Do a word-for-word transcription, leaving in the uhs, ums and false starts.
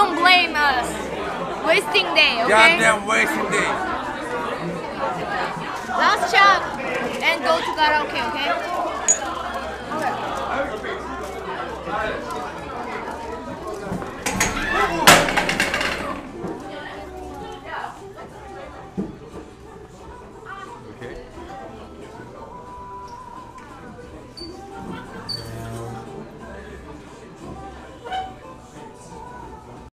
don't blame us. Wasting day, okay? Goddamn wasting day. Last shot and go to karaoke, okay?